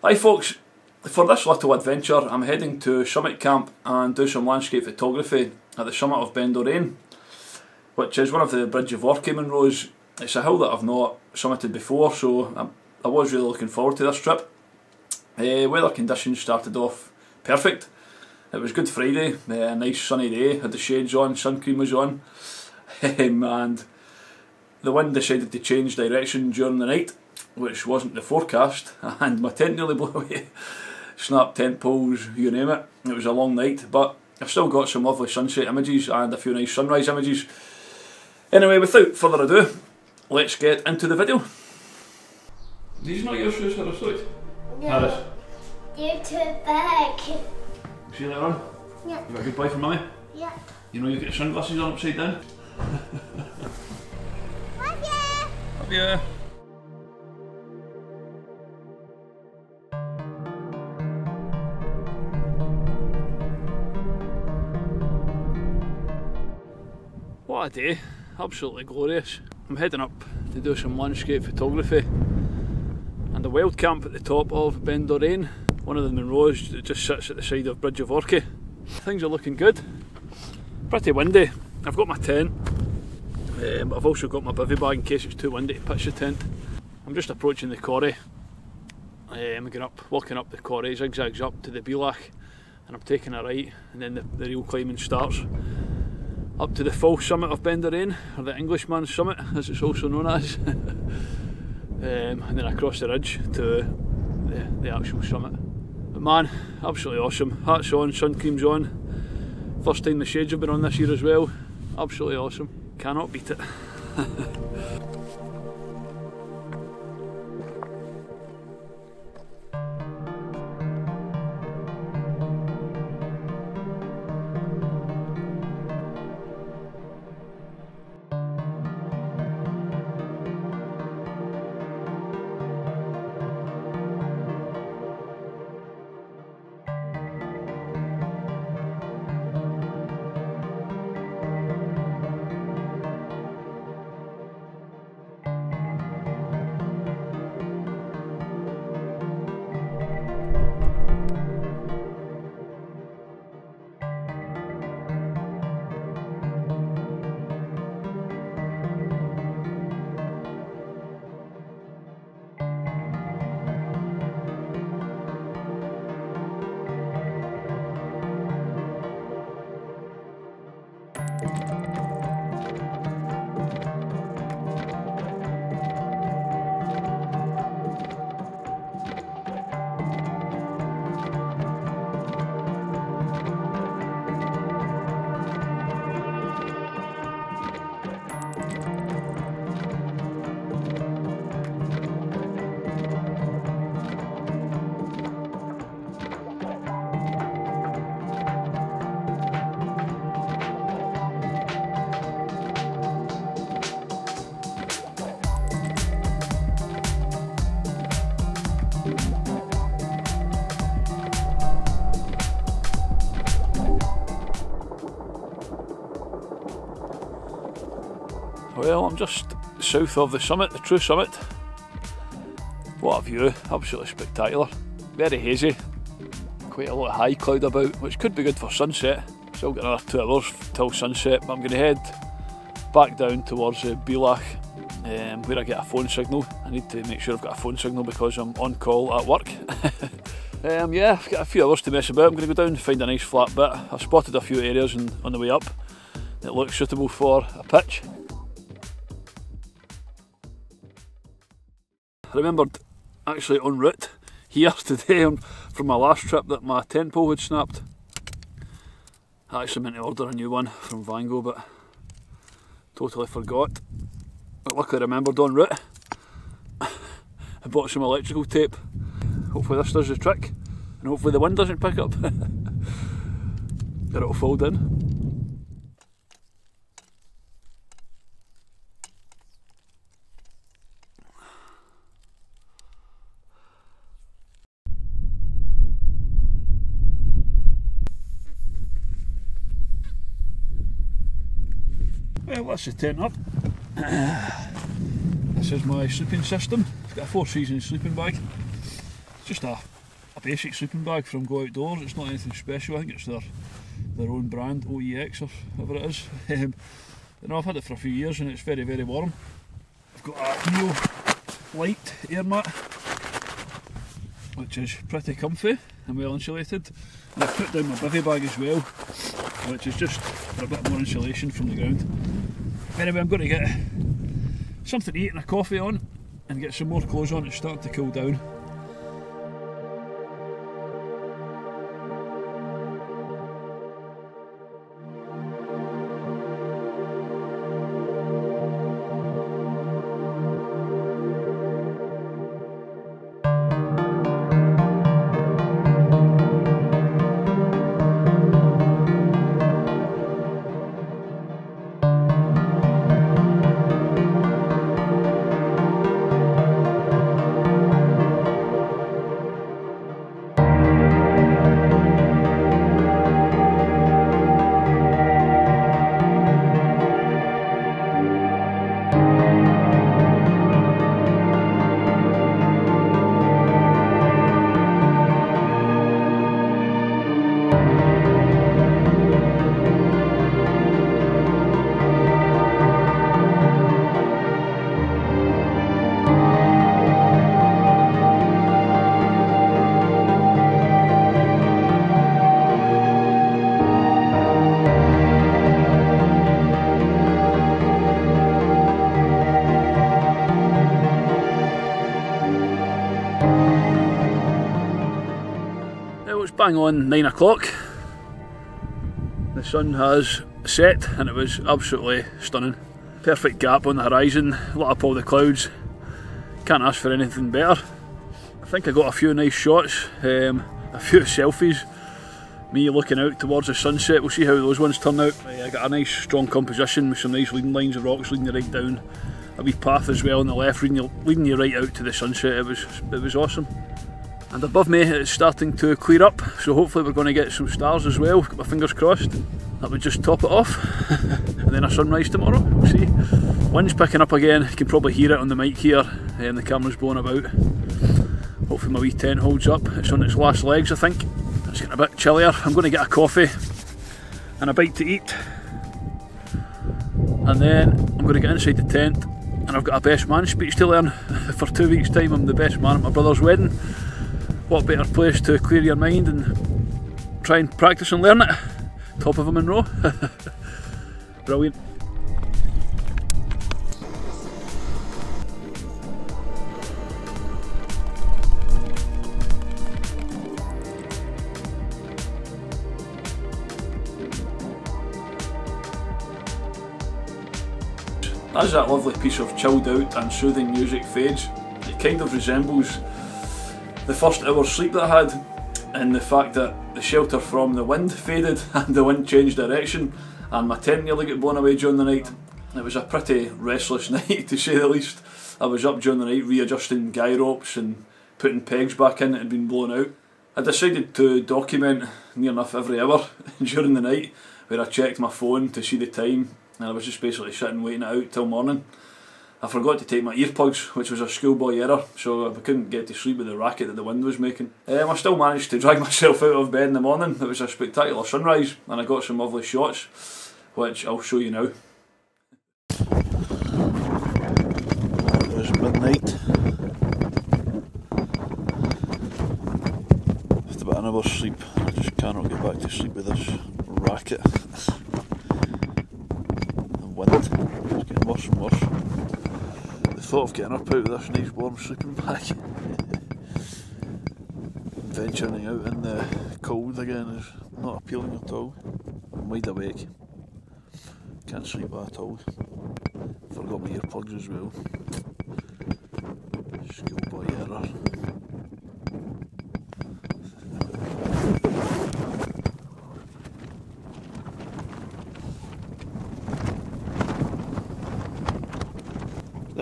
Hi folks, for this little adventure I'm heading to Summit Camp and do some landscape photography at the summit of Ben Dorain, which is one of the Bridge of Orchy Munros. It's a hill that I've not summited before, so I was really looking forward to this trip. Weather conditions started off perfect. It was Good Friday, a nice sunny day, had the shades on, sun cream was on, and the wind decided to change direction during the night, which wasn't the forecast, and my tent nearly blew away. Snapped tent poles, you name it. It was a long night, but I've still got some lovely sunset images and a few nice sunrise images. Anyway, without further ado, let's get into the video. These are not your shoes, Harris, right? No. Harris. They're too big. See you later on? Yeah. You got a good boy for Mummy? Yeah. You know you've got your sunglasses on upside down? Love you! Love you! What a day, absolutely glorious. I'm heading up to do some landscape photography and a wild camp at the top of Ben Dorain, one of the Munros that just sits at the side of Bridge of Orchy. Things are looking good, pretty windy. I've got my tent, but I've also got my bivvy bag in case it's too windy to pitch the tent. I'm just approaching the quarry. I'm going up, walking up the quarry, zigzags up to the Bealach, and I'm taking a right, and then the real climbing starts. Up to the full summit of Ben Dorain, or the Englishman's summit as it's also known as. And then across the ridge to the actual summit. But man, absolutely awesome. Hats on, sun cream's on. First time the shades have been on this year as well. Absolutely awesome. Cannot beat it. Well, I'm just south of the summit, the true summit. What a view, absolutely spectacular. Very hazy, quite a lot of high cloud about, which could be good for sunset. Still got another 2 hours till sunset, but I'm going to head back down towards Bealach, where I get a phone signal. I need to make sure I've got a phone signal because I'm on call at work. Yeah, I've got a few hours to mess about. I'm going to go down and find a nice flat bit. I've spotted a few areas on the way up that look suitable for a pitch. I remembered actually en route here today from my last trip that my tent pole had snapped. I actually meant to order a new one from Vango, but totally forgot. But luckily I remembered en route. I bought some electrical tape. Hopefully this does the trick, and hopefully the wind doesn't pick up. Or it'll fold in. Well, that's the tent up. This is my sleeping system. It's got a 4-season sleeping bag. just a basic sleeping bag from Go Outdoors. It's not anything special. I think it's their own brand, OEX or whatever it is. You know, I've had it for a few years and it's very, very warm. I've got a Neo Light air mat, which is pretty comfy and well insulated. And I've put down my bivvy bag as well, which is just for a bit more insulation from the ground. Anyway, I'm going to get something to eat and a coffee on and get some more clothes on. It's starting to cool down. Bang on 9 o'clock, the sun has set and it was absolutely stunning. Perfect gap on the horizon, lit up all the clouds, can't ask for anything better. I think I got a few nice shots, a few selfies, me looking out towards the sunset. We'll see how those ones turn out. I got a nice strong composition with some nice leading lines of rocks leading you right down, a wee path as well on the left leading you right out to the sunset. It was awesome. And above me it's starting to clear up, so hopefully we're going to get some stars as well. Got my fingers crossed. That would just top it off. And then a sunrise tomorrow, we'll see. Wind's picking up again, you can probably hear it on the mic here, and the camera's blowing about. Hopefully my wee tent holds up. It's on its last legs I think. It's getting a bit chillier. I'm going to get a coffee and a bite to eat, and then I'm going to get inside the tent, and I've got a best man speech to learn. For 2 weeks time I'm the best man at my brother's wedding. What better place to clear your mind and try and practice and learn it? Top of a Munro. Brilliant. As that lovely piece of chilled out and soothing music fades, it kind of resembles the first hour's sleep that I had, and the fact that the shelter from the wind faded and the wind changed direction and my tent nearly got blown away during the night. It was a pretty restless night to say the least. I was up during the night readjusting guy ropes and putting pegs back in that had been blown out. I decided to document near enough every hour during the night, where I checked my phone to see the time, and I was just basically sitting waiting it out till morning. I forgot to take my earplugs, which was a schoolboy error, so I couldn't get to sleep with the racket that the wind was making. I still managed to drag myself out of bed in the morning. It was a spectacular sunrise, and I got some lovely shots, which I'll show you now. There's midnight. Just about an hour's sleep. I just cannot get back to sleep with this racket. The wind is getting worse and worse. Thought of getting up out of this nice warm sleeping bag venturing out in the cold again is not appealing at all. I'm wide awake, can't sleep at all. Forgot my earplugs as well. Schoolboy error.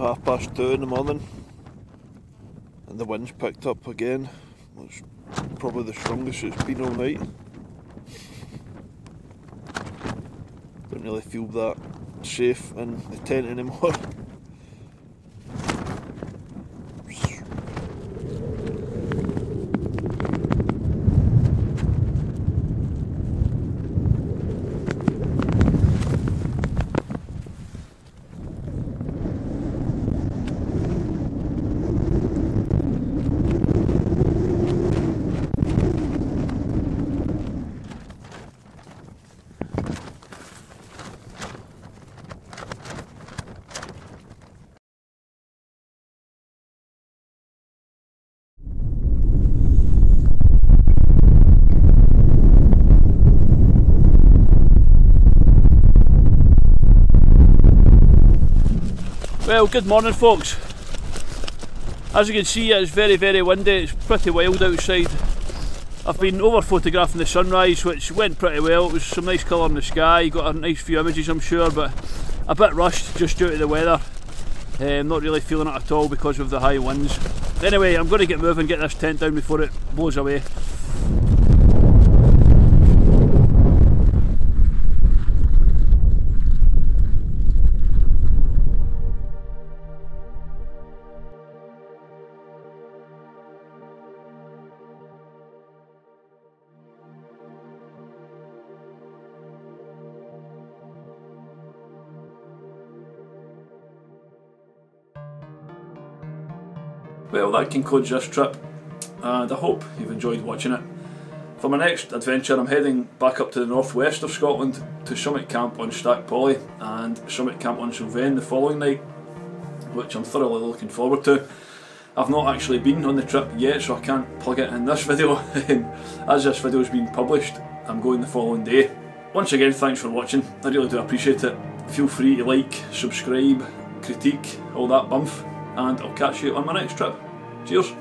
Half past 2 in the morning and the wind's picked up again. It's probably the strongest it's been all night. Don't really feel that safe in the tent anymore. Well, good morning folks. As you can see, it's very, very windy. It's pretty wild outside. I've been over photographing the sunrise, which went pretty well. It was some nice colour in the sky, got a nice few images I'm sure, but a bit rushed just due to the weather. Not really feeling it at all because of the high winds. Anyway, I'm going to get moving, get this tent down before it blows away. Well, that concludes this trip, and I hope you've enjoyed watching it. For my next adventure, I'm heading back up to the northwest of Scotland to Summit Camp on Stac Pollaidh and Summit Camp on Suilven the following night, which I'm thoroughly looking forward to. I've not actually been on the trip yet, so I can't plug it in this video. As this video is being published, I'm going the following day. Once again, thanks for watching, I really do appreciate it. Feel free to like, subscribe, critique, all that bump, and I'll catch you on my next trip. Cheers!